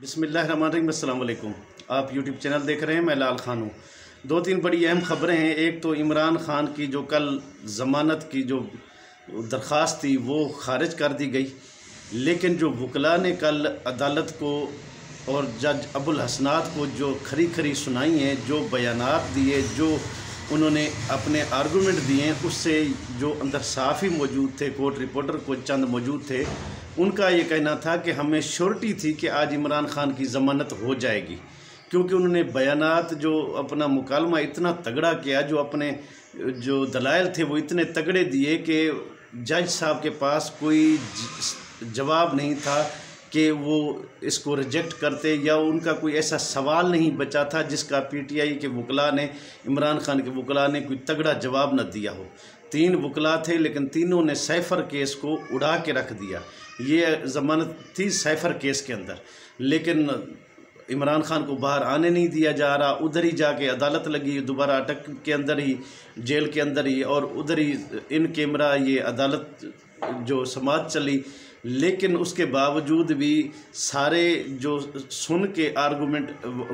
बिस्मिल्लाहिर्रहमानिर्रहीम। अस्सलाम वालेकुम। आप YouTube चैनल देख रहे हैं, मैं लाल खान हूँ। दो तीन बड़ी अहम ख़बरें हैं। एक तो इमरान खान की जो कल ज़मानत की जो दरख्वास्त थी वो खारिज कर दी गई, लेकिन जो वकला ने कल अदालत को और जज अबुल हसनात को जो खरी खरी सुनाई हैं, जो बयानात दिए, जो उन्होंने अपने आर्गूमेंट दिए, उससे जो अंदर साफ़ी मौजूद थे, कोर्ट रिपोर्टर को चंद मौजूद थे, उनका ये कहना था कि हमें श्योरिटी थी कि आज इमरान खान की ज़मानत हो जाएगी, क्योंकि उन्होंने बयानात जो अपना मुकालमा इतना तगड़ा किया, जो अपने जो दलाइल थे वो इतने तगड़े दिए कि जज साहब के पास कोई जवाब नहीं था कि वो इसको रिजेक्ट करते, या उनका कोई ऐसा सवाल नहीं बचा था जिसका पीटीआई के वकला ने, इमरान खान के वकला ने कोई तगड़ा जवाब न दिया हो। 3 वकला थे, लेकिन तीनों ने साइफर केस को उड़ा के रख दिया। ये ज़मानत थी साइफर केस के अंदर, लेकिन इमरान खान को बाहर आने नहीं दिया जा रहा। उधर ही जाके अदालत लगी, दोबारा अटक के अंदर ही, जेल के अंदर ही, और उधर ही इन कैमरा ये अदालत जो समाज चली। लेकिन उसके बावजूद भी सारे जो सुन के आर्गूमेंट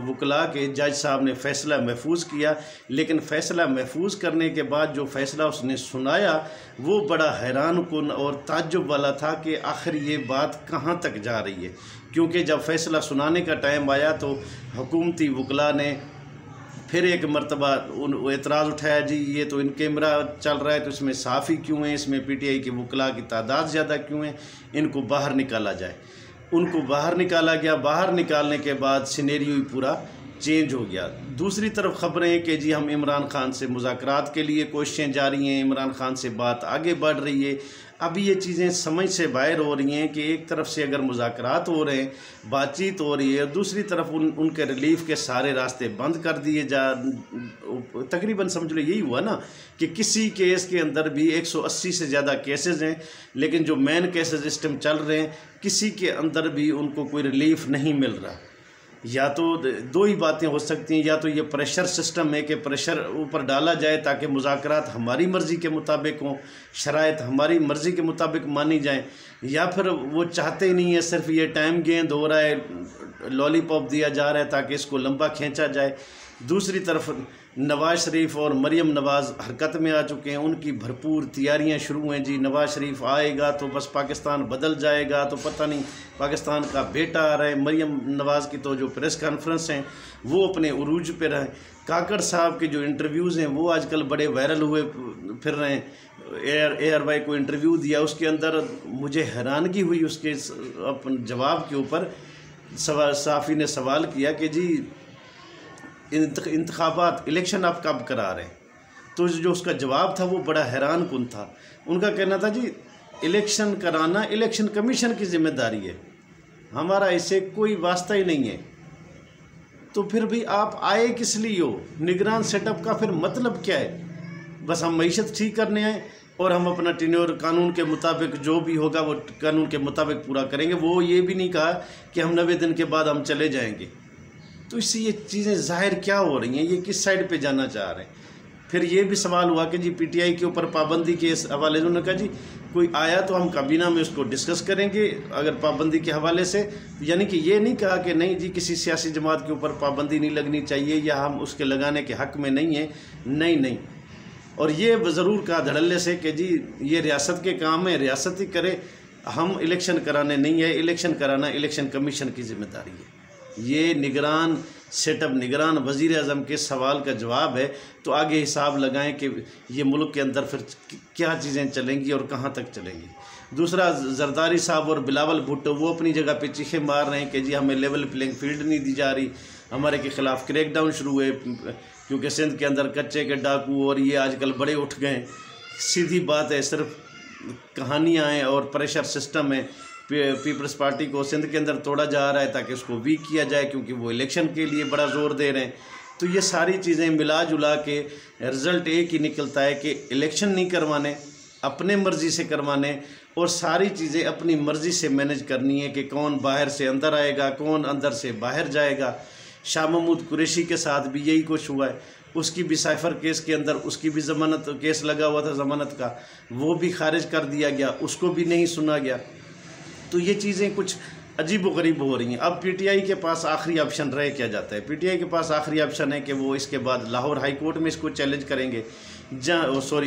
वकला के, जज साहब ने फ़ैसला महफूज किया। लेकिन फ़ैसला महफूज करने के बाद जो फ़ैसला उसने सुनाया वो बड़ा हैरान कुन और ताज्जुब वाला था कि आखिर ये बात कहाँ तक जा रही है, क्योंकि जब फ़ैसला सुनाने का टाइम आया तो हुकूमती वकला ने फिर एक मरतबा उन एतराज़ उठाया, जी ये तो इन कैमरा चल रहा है तो इसमें साफ़ी क्यों है, इसमें पीटीआई के वकला की तादाद ज़्यादा क्यों है, इनको बाहर निकाला जाए। उनको बाहर निकाला गया। बाहर निकालने के बाद सिनेरियो ही पूरा चेंज हो गया। दूसरी तरफ ख़बरें हैं कि जी हम इमरान खान से मुज़ाकरात के लिए कोशिशें जारी हैं, इमरान खान से बात आगे बढ़ रही है। अब ये चीज़ें समझ से बाहर हो रही हैं कि एक तरफ से अगर मुज़ाकरात हो रहे हैं, बातचीत हो रही है, और दूसरी तरफ उनके रिलीफ़ के सारे रास्ते बंद कर दिए जा। तकरीबन समझ लो यही हुआ ना कि किसी केस के अंदर भी 180 से ज़्यादा केसेस हैं, लेकिन जो मेन केसेस सिस्टम चल रहे हैं किसी के अंदर भी उनको कोई रिलीफ़ नहीं मिल रहा। या तो दो ही बातें हो सकती हैं, या तो ये प्रेशर सिस्टम है कि प्रेशर ऊपर डाला जाए ताकि मुज़ाकरात हमारी मर्ज़ी के मुताबिक हों, शराइत हमारी मर्ज़ी के मुताबिक मानी जाएं, या फिर वो चाहते ही नहीं है, सिर्फ ये टाइम गेंद हो रहा है, लॉलीपॉप दिया जा रहा है ताकि इसको लंबा खींचा जाए। दूसरी तरफ नवाज़ शरीफ और मरीम नवाज़ हरकत में आ चुके हैं, उनकी भरपूर तैयारियां शुरू हैं। जी नवाज़ शरीफ आएगा तो बस पाकिस्तान बदल जाएगा, तो पता नहीं पाकिस्तान का बेटा आ रहा है। मरीम नवाज़ की तो जो प्रेस कॉन्फ्रेंस हैं वो अपने उरूज पे रहें। काकड़ साहब के जो इंटरव्यूज़ हैं वो आजकल बड़े वायरल हुए फिर रहे हैं। ARY को इंटरव्यू दिया, उसके अंदर मुझे हैरानगी हुई उसके अपन जवाब के ऊपर। साफ़ी ने सवाल किया कि जी इंतखाबात इलेक्शन आप कब करा रहे हैं, तो जो उसका जवाब था वो बड़ा हैरान कुन था। उनका कहना था जी इलेक्शन कराना इलेक्शन कमीशन की जिम्मेदारी है, हमारा इससे कोई वास्ता ही नहीं है। तो फिर भी आप आए किस लिए हो, निगरान सेटअप का फिर मतलब क्या है? बस हम मईशत ठीक करने आए और हम अपना टिन्योर कानून के मुताबिक जो भी होगा वो कानून के मुताबिक पूरा करेंगे। वो ये भी नहीं कहा कि हम 90 दिन के बाद हम चले जाएँगे। तो इससे ये चीज़ें ज़ाहिर क्या हो रही हैं, ये किस साइड पे जाना चाह रहे हैं। फिर ये भी सवाल हुआ कि जी पीटीआई के ऊपर पाबंदी के हवाले से उन्होंने कहा जी कोई आया तो हम काबीना में उसको डिस्कस करेंगे अगर पाबंदी के हवाले से, यानी कि ये नहीं कहा कि नहीं जी किसी सियासी जमात के ऊपर पाबंदी नहीं लगनी चाहिए या हम उसके लगाने के हक़ में नहीं हैं। नहीं, और ये ज़रूर कहा धड़ल्ले से कि जी ये रियासत के काम है, रियासत ही करे, हम इलेक्शन कराने नहीं है, इलेक्शन कराना इलेक्शन कमीशन की जिम्मेदारी है। ये निगरान सेटअप, निगरान वज़ीर आज़म के सवाल का जवाब है। तो आगे हिसाब लगाएं कि ये मुल्क के अंदर फिर क्या चीज़ें चलेंगी और कहाँ तक चलेंगी। दूसरा जरदारी साहब और बिलावल भुट्टो वो अपनी जगह पे चीखें मार रहे हैं कि जी हमें लेवल प्लेइंग फील्ड नहीं दी जा रही, हमारे के ख़िलाफ़ क्रैकडाउन शुरू हुए, क्योंकि सिंध के अंदर कच्चे के डाकू और ये आजकल बड़े उठ गए। सीधी बात है, सिर्फ कहानियाँ हैं और प्रेशर सिस्टम है। पीपल्स पार्टी को सिंध के अंदर तोड़ा जा रहा है ताकि उसको वीक किया जाए, क्योंकि वो इलेक्शन के लिए बड़ा जोर दे रहे हैं। तो ये सारी चीज़ें मिला जुला के रिज़ल्ट एक ही निकलता है कि इलेक्शन नहीं करवाने, अपने मर्ज़ी से करवाने, और सारी चीज़ें अपनी मर्ज़ी से मैनेज करनी है कि कौन बाहर से अंदर आएगा, कौन अंदर से बाहर जाएगा। शाह महमूद कुरैशी के साथ भी यही कुछ हुआ है। उसकी भी साइफर केस के अंदर उसकी भी ज़मानत केस लगा हुआ था, ज़मानत का वो भी खारिज कर दिया गया, उसको भी नहीं सुना गया। तो ये चीज़ें कुछ अजीब वरीब हो रही हैं। अब पीटीआई के पास आखिरी ऑप्शन रह क्या जाता है? पीटीआई के पास आखिरी ऑप्शन है कि वो इसके बाद लाहौर हाई कोर्ट में इसको चैलेंज करेंगे,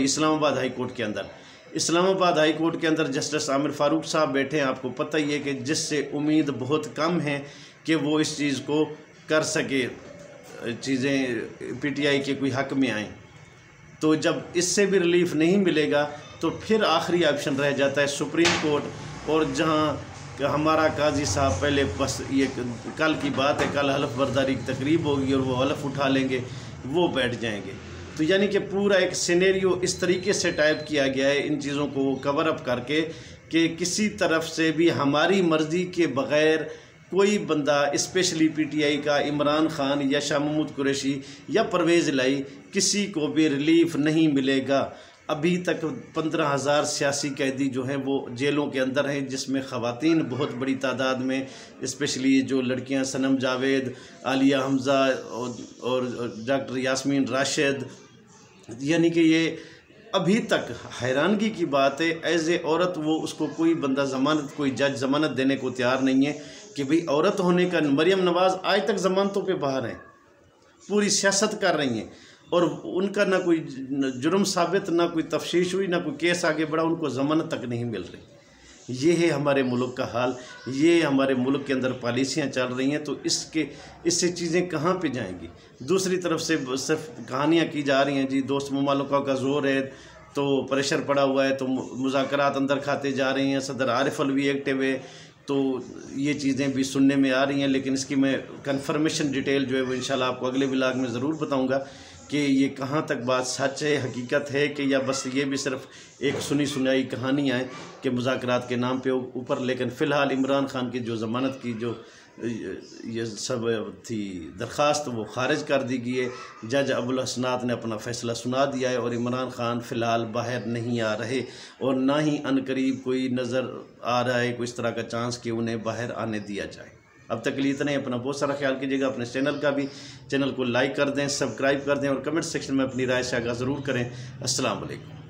इस्लामाबाद हाई कोर्ट के अंदर। इस्लामाबाद हाई कोर्ट के अंदर जस्टिस आमिर फ़ारूक साहब बैठे हैं, आपको पता ही है कि जिससे उम्मीद बहुत कम है कि वो इस चीज़ को कर सके, चीज़ें पीटीआई के कोई हक में आएँ। तो जब इससे भी रिलीफ नहीं मिलेगा तो फिर आखिरी ऑप्शन रह जाता है सुप्रीम कोर्ट, और जहाँ हमारा काजी साहब पहले, बस ये कल की बात है, कल हलफ बर्दारी की तकरीब होगी और वो हलफ उठा लेंगे, वो बैठ जाएंगे। तो यानी कि पूरा एक सिनेरियो इस तरीके से टाइप किया गया है इन चीज़ों को कवर अप करके कि किसी तरफ से भी हमारी मर्ज़ी के बग़ैर कोई बंदा, स्पेशली पीटीआई का इमरान खान या शाह महमूद कुरैशी या परवेज़ लाई, किसी को भी रिलीफ नहीं मिलेगा। अभी तक 15,000 सियासी कैदी जो हैं वो जेलों के अंदर हैं, जिसमें ख़वातीन बहुत बड़ी तादाद में, स्पेशली जो लड़कियां सनम जावेद, आलिया हम्ज़ा और डॉक्टर यास्मीन राशिद, यानी कि ये अभी तक हैरानगी की बात है, एज ए औरत वो उसको कोई बंदा ज़मानत, कोई जज ज़मानत देने को तैयार नहीं है कि भाई औरत होने का। मरियम नवाज़ आज तक ज़मानतों पे बाहर हैं, पूरी सियासत कर रही हैं और उनका ना कोई जुर्म साबित, ना कोई तफ्तीश हुई, ना कोई केस आगे बढ़ा, उनको ज़मानत तक नहीं मिल रही। ये है हमारे मुल्क का हाल, ये हमारे मुल्क के अंदर पॉलिसियाँ चल रही हैं। तो इससे चीज़ें कहाँ पे जाएंगी? दूसरी तरफ से सिर्फ कहानियाँ की जा रही हैं जी, दोस्त ममालिका का जोर है तो प्रेशर पड़ा हुआ है, तो मुज़ाकरात अंदर खाते जा रहे हैं, सदर आरिफ अलवी एक्टिव है, तो ये चीज़ें भी सुनने में आ रही हैं। लेकिन इसकी मैं कंफर्मेशन डिटेल जो है वो इंशाल्लाह आपको अगले व्लॉग में ज़रूर बताऊंगा कि ये कहाँ तक बात सच है, हकीकत है कि या बस ये भी सिर्फ एक सुनी सुनाई कहानियाँ हैं कि मुज़ाकरात के नाम पे ऊपर। लेकिन फ़िलहाल इमरान खान की जो ज़मानत की जो ये सब थी दरख्वास्त, वो खारिज कर दी गई है। जज अबुल हसनात ने अपना फ़ैसला सुना दिया है और इमरान खान फ़िलहाल बाहर नहीं आ रहे और ना ही अनकरीब कोई नज़र आ रहा है कोई इस तरह का चांस कि उन्हें बाहर आने दिया जाए। अब तक के लिए इतना ही, अपना बहुत सारा ख्याल कीजिएगा, अपने चैनल का भी, चैनल को लाइक कर दें, सब्सक्राइब कर दें और कमेंट सेक्शन में अपनी राय से आगाह ज़रूर करें। अस्सलाम वालेकुम।